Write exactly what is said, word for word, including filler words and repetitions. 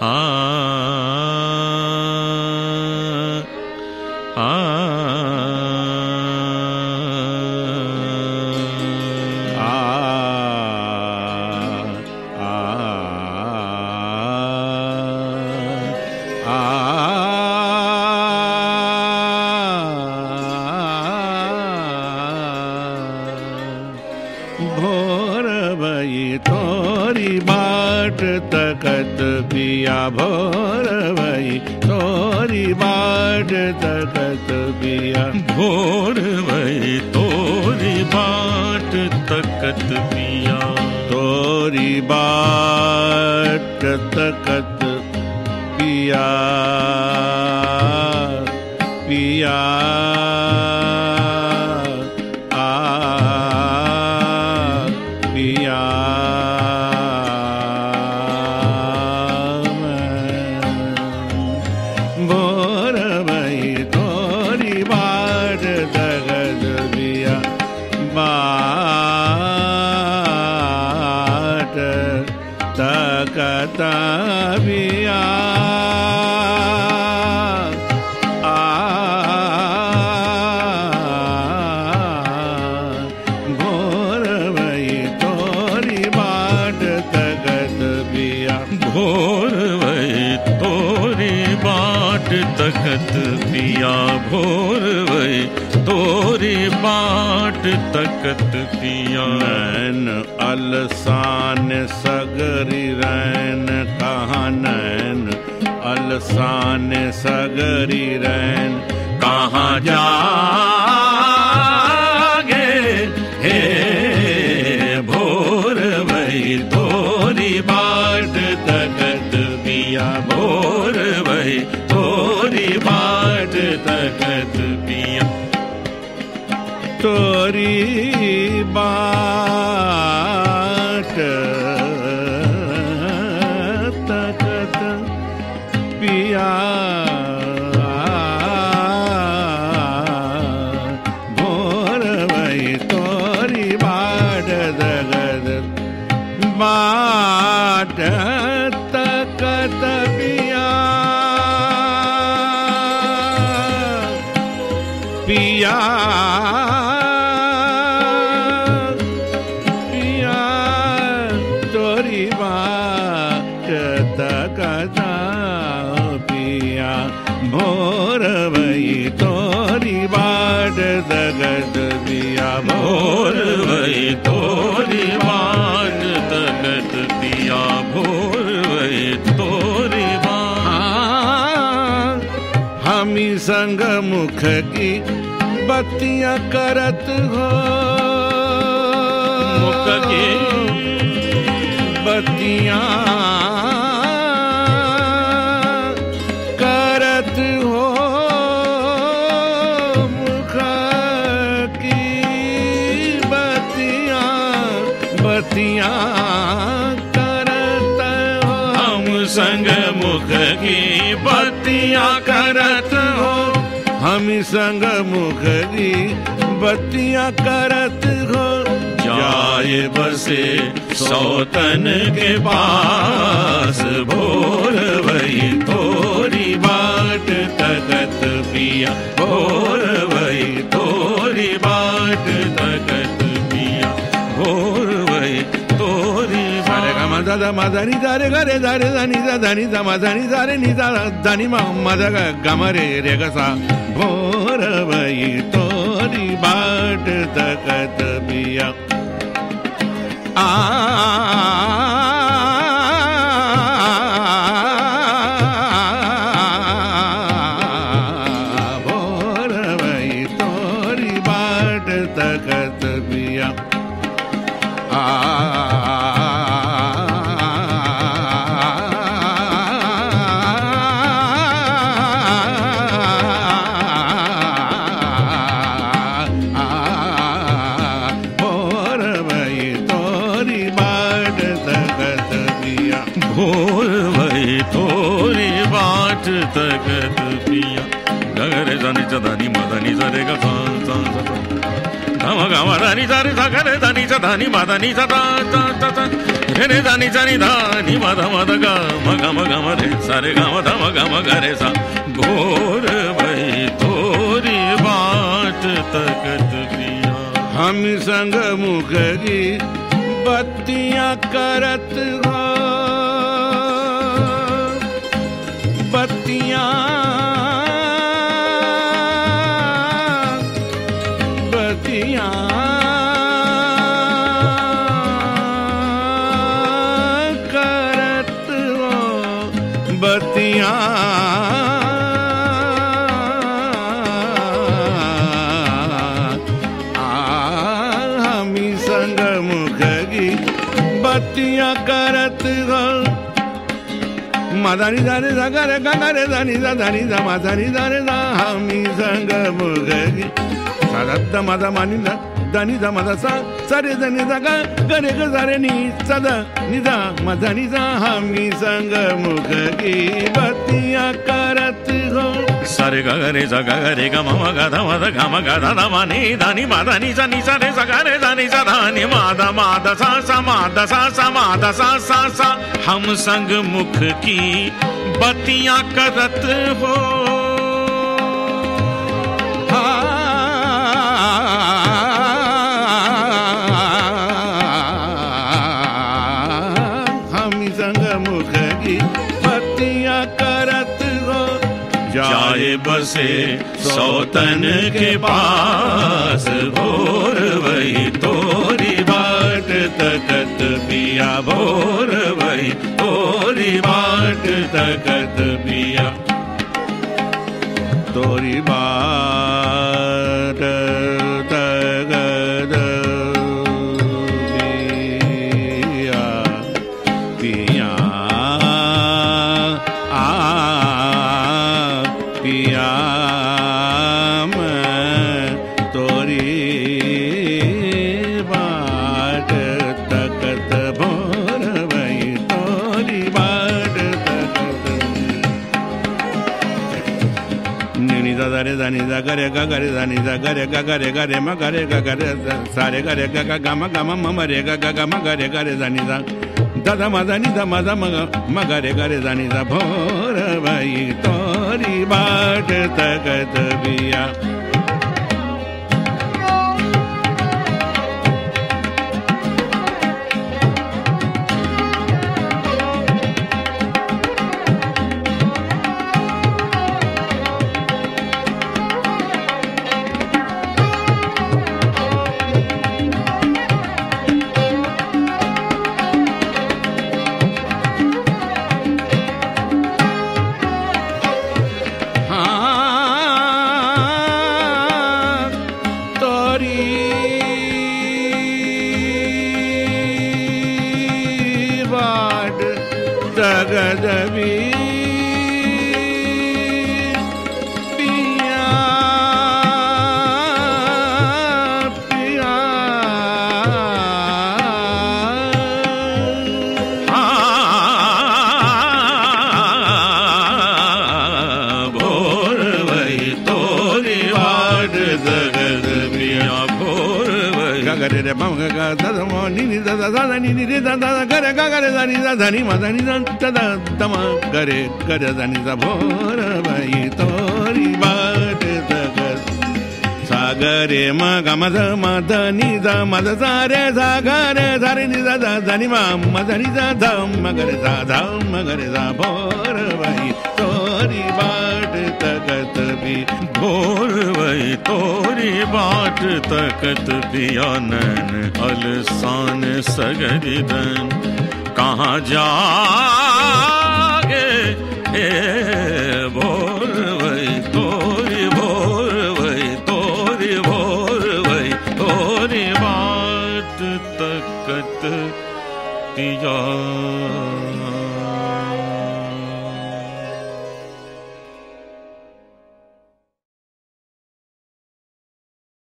हाँ हाँ भोर भई तोरी बाट तकत पिया, भोर भई तोरी बाट तकत पिया, भोर भई तोरी बाट तकत पिया, तोरी बाट तकत पिया पिया तकतबिया आ भोर भई तोरी बाट तकतबिया, भोर भई तोरी बाट तकतबिया, भोर भई तोरी बाट तकतबिया। नैन अलसान सगरी रैन कहाँ, नैन अलसान सगरी रैन कहाँ जागे हे। भोर भई तोरी बाट तकतबिया, भोर भई तोरी बाट तकतबिया, तोरी बाट तकत पिया। भोर भई तोरी बाट तकत बाट तकत पिया पिया पिया। भोर भई तोरी बाट तकतबिया, भोर भई तोरी बाट तकतबिया, भोर भई तोरी बाट। हमी संग मुख की बत्तियां करत हो, मुख की बत्तियां करत हो, हम संग मुख की बत्तियां करत हो, हम संग मुख की बत्तियां करत हो। जाए बसे सौतन के पास, भोर भई तोरी बाट तकत पिया, भोर भई तोरी बाट तकत पिया, भोर दादा मादा नि दारे गरे दारे दानी दानी दामादा नि दारे नि दादा दानी मादा गमरे रे गसा। भोर भई तोरी बाट तकतबिया आ भोर भई तोरी बाट तकतबिया आ भोर भई तोरी बाट तकतबिया। गगरे जाने चदानी मदानी जरे गा सारे गामा धामा गामा घरे सा भोर भई तोरी बाट तकत पिया हम संग मुखरी बत्तियां करत बत्तियां बत्तियां करत बत्तियां हमी संग मुखगी बत्तियां करत माधानी धारे सा करे गारे धानी सा धानी सा माधानी धारे सा हमी संग मुखगी सादा माधा मानी दा धानी सा माधा सा सारे धनी सा गा करे ग सारे नी सादा निधा माधानी सा हमी संग मुखगी बत्तियां करत हो सारे गा रे सा गा रे गा मामा गा धा मा धा गा मा गा धा धा मा नी धा नी मा धा नी सा नी सा रे सा गा रे धा नी सा धा नी मा धा मा धा सा सा मा धा सा सा मा धा सा सा सा हम संग मुख की बत्तियां करत हो हम संग मुख की बत्तियां करत जाए बसे सौतन के पास भोर भई तोरी बाट तकत पिया भोर भई तोरी बाट तकत पिया तोरी बाट तकत पिया पिया धानी सा करे गा करे धानी सा करे गा करे गा रे मा करे गा करे सारे करे गा गा गा मा गा मा मा रे गा गा गा मा गा रे गा रे धानी सा दा दा मा धानी दा मा दा मा मा गा रे गा रे धानी सा भोर भई तोरी बाट तकत पिया धानी माधानी तमा करे करे धानी सा भोर भई तोरी बाट तकत सागरे मा गा मा ध मा धनी धा मा ध सा रे सा गा रे सा रे नि सा धानी मा मा धानी सा धम करे सा धम करे सा भोर भई तोरी बाट तकत भी भोर भई तोरी बाट तकत पिया नन अलसान सगरी धन कहाँ जागे हे भोर भई तोरी भोर भई तोरी भोर भई तोरी बाट तकत पिया।